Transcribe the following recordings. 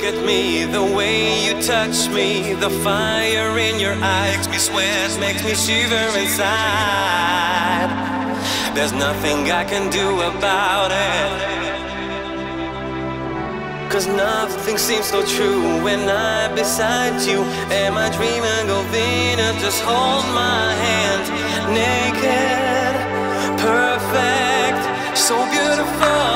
look at me, the way you touch me, the fire in your eyes makes me sweat, makes me shiver inside. There's nothing I can do about it, 'cause nothing seems so true when I'm beside you. Am I dreaming, Govinda? Just hold my hand. Naked, perfect, so beautiful.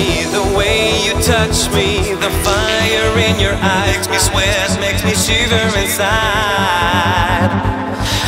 me, the way you touch me, the fire in your eyes makes me sweat, makes me shiver inside.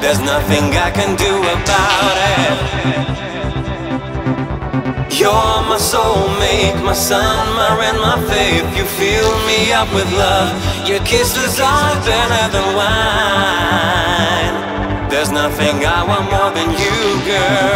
There's nothing I can do about it. You're my soulmate, my sun, my rain, my faith. You fill me up with love, your kisses are better than wine. There's nothing I want more than you, girl.